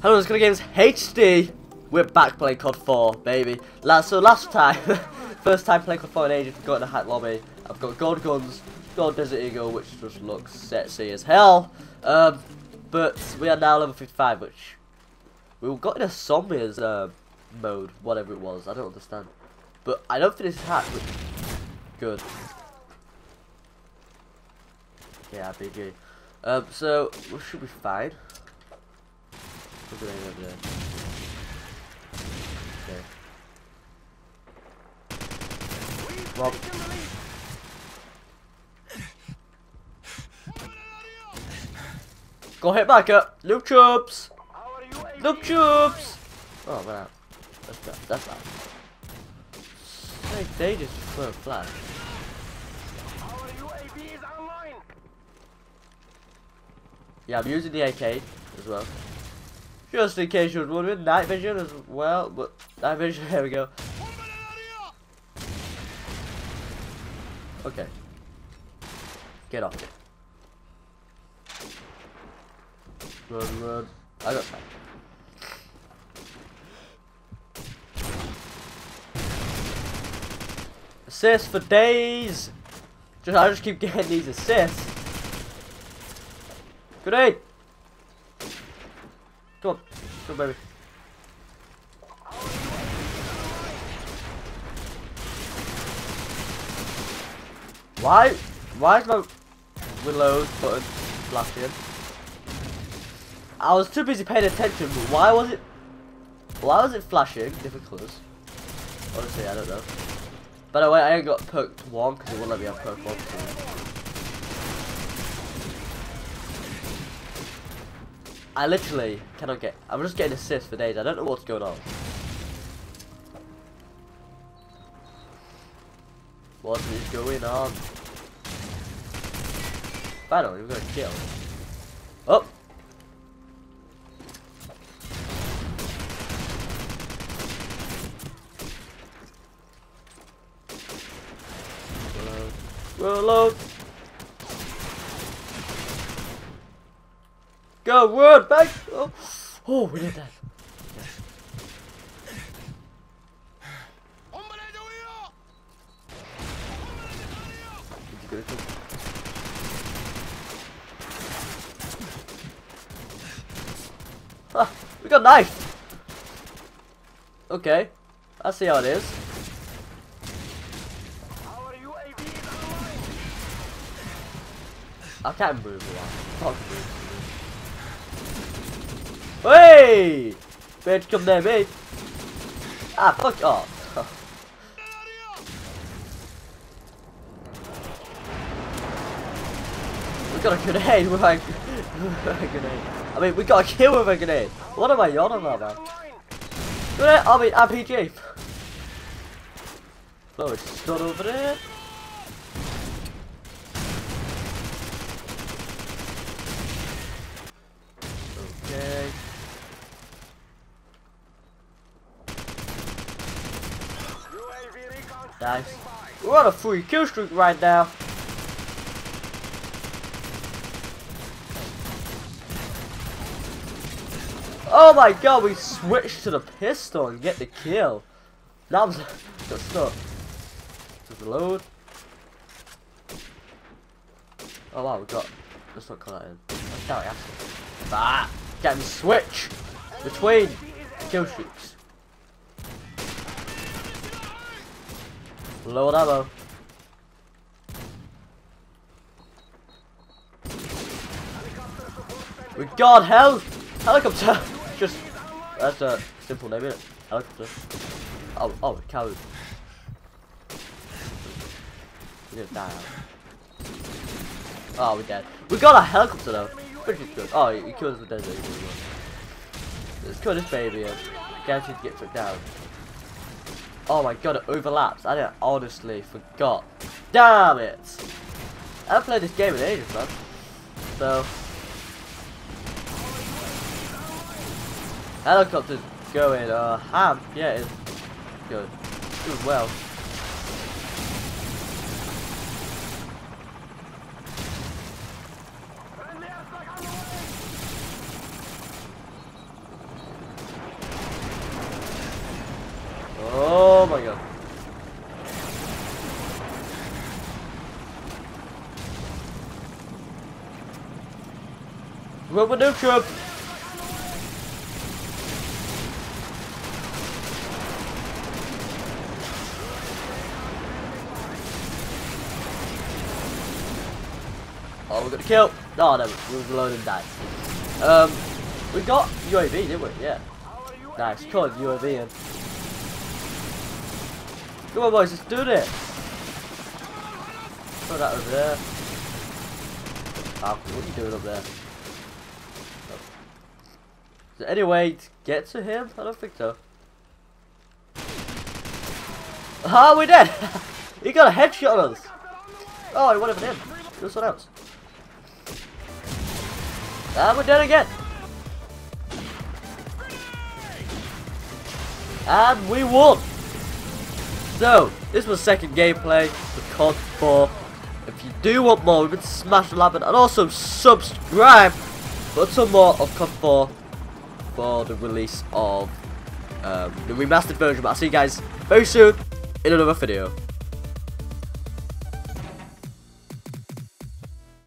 Hello, it's ConorGamingzHD. We're back playing COD 4, baby. Last time, first time playing COD 4 in ages, we got in a hack lobby. I've got gold guns, gold Desert Eagle, which just looks sexy as hell. But we are now level 55, which we got in a zombies mode, whatever it was. I don't understand. But I don't think this is hacked. Good. Yeah, RPG. So we should be fine. Over there, over there. Okay. Rob. Got hit back up. Noob troops. Noob troops. Oh, man. That's bad. That's bad. They just throw a flash. Our UAV is online. Yeah, I'm using the AK as well. Just in case you were wondering, night vision as well, but night vision, here we go. Okay. Get off it. Run, run. I got time. Assists for days! I just keep getting these assists. Good aid! Come on, come on, baby. Why is my reload button blasting? I was too busy paying attention, but why was it flashing? Different colours. Honestly, I don't know. By the way, I ain't got poked one because it wouldn't let me have poked one. I literally cannot get. I'm just getting assists for days. I don't know what's going on. What is going on? Battle, you're gonna kill. Oh! Reload. Go, word, back. Oh. Oh, we did that. Ah, we got knife. Okay, I see how it is. I can't move around. Hey! Bitch, come near me. Ah, fuck off. We got a grenade with a grenade. I mean, we got a kill with a grenade. What am I on about, man? Grenade? I mean, RPG. Oh, it's stunned over there. Nice. We're on a free kill streak right now. Oh my god, we switched to the pistol and get the kill. That was good stuff. Just reload. Oh wow, we got. Let's not call that in. That's how it. Ah! Get him switch between kill streaks. Load ammo. We got health! Helicopter! Just, that's a simple name, isn't it? Helicopter. Oh, oh, coward. We're gonna die now. Oh, we're dead. We got a helicopter though. Which is good. Oh, he kills the desert. Let's kill this baby and guaranteed to get took down. Oh my god, it overlaps. I honestly forgot. Damn it! I haven't played this game in ages, man. So... helicopter's going ham. Yeah, it is. Good. Doing well. Rubber duck up. Oh, we're gonna kill. No, no, we reloaded that. We got UAV, didn't we? Yeah. Nice, called UAV in. Come on, boys, let's do this. Put that over there. Oh, what are you doing up there? Oh. Is there any way to get to him? I don't think so. Ah, we're dead! He got a headshot on us! Oh, he went over him. Do something else. Ah, we're dead again! And we won! So, this was second gameplay for COD 4. If you do want more, remember to smash the like button and also subscribe for some more of COD 4 for the release of the remastered version. But I'll see you guys very soon in another video.